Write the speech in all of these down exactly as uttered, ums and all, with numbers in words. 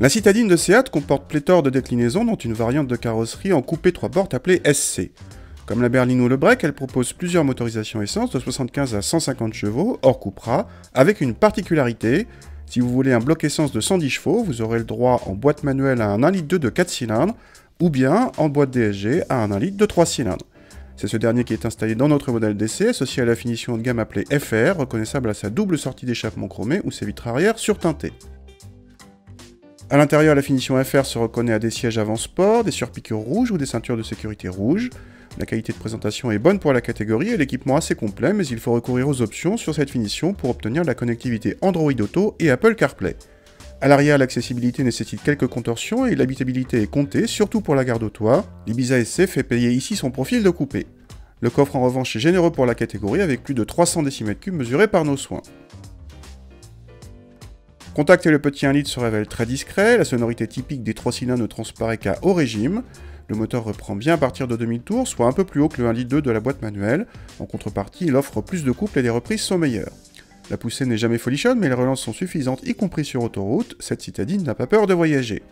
La citadine de Seat comporte pléthore de déclinaisons dont une variante de carrosserie en coupé trois portes appelée S C. Comme la berline ou le break, elle propose plusieurs motorisations essence de soixante-quinze à cent cinquante chevaux, hors Cupra, avec une particularité, si vous voulez un bloc essence de cent dix chevaux, vous aurez le droit en boîte manuelle à un un virgule deux litres de quatre cylindres, ou bien en boîte D S G à un un litre de trois cylindres. C'est ce dernier qui est installé dans notre modèle d'essai, associé à la finition de gamme appelée F R, reconnaissable à sa double sortie d'échappement chromée ou ses vitres arrière surteintées. A l'intérieur, la finition F R se reconnaît à des sièges avant sport, des surpiqûres rouges ou des ceintures de sécurité rouges. La qualité de présentation est bonne pour la catégorie et l'équipement assez complet, mais il faut recourir aux options sur cette finition pour obtenir la connectivité Android Auto et Apple CarPlay. A l'arrière, l'accessibilité nécessite quelques contorsions et l'habitabilité est comptée, surtout pour la garde au toit. L'Ibiza S C fait payer ici son profil de coupé. Le coffre en revanche est généreux pour la catégorie avec plus de trois cents décimètres cubes mesurés par nos soins. Contact et le petit un litre se révèlent très discret, la sonorité typique des trois cylindres ne transparaît qu'à haut régime. Le moteur reprend bien à partir de deux mille tours, soit un peu plus haut que le un virgule deux litre de la boîte manuelle. En contrepartie, il offre plus de couple et les reprises sont meilleures. La poussée n'est jamais folichonne, mais les relances sont suffisantes, y compris sur autoroute. Cette citadine n'a pas peur de voyager.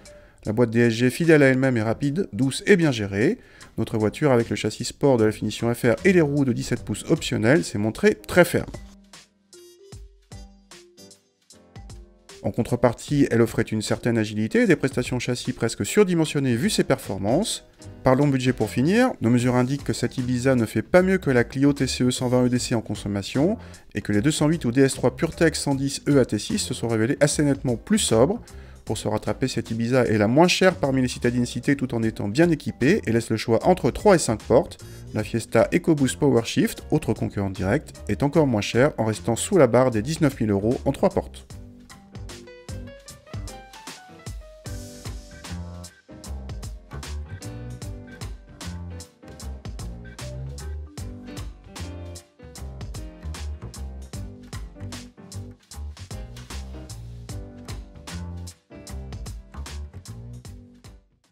La boîte D S G, fidèle à elle-même, est rapide, douce et bien gérée. Notre voiture, avec le châssis sport de la finition F R et les roues de dix-sept pouces optionnelles, s'est montrée très ferme. En contrepartie, elle offrait une certaine agilité et des prestations châssis presque surdimensionnées vu ses performances. Parlons budget pour finir, nos mesures indiquent que cette Ibiza ne fait pas mieux que la Clio T C E cent vingt E D C en consommation, et que les deux cent huit ou D S trois PureTech cent dix E A T six se sont révélées assez nettement plus sobres. Pour se rattraper, cette Ibiza est la moins chère parmi les citadines citées tout en étant bien équipée, et laisse le choix entre trois et cinq portes. La Fiesta EcoBoost PowerShift, autre concurrent direct, est encore moins chère en restant sous la barre des dix-neuf mille euros en trois portes.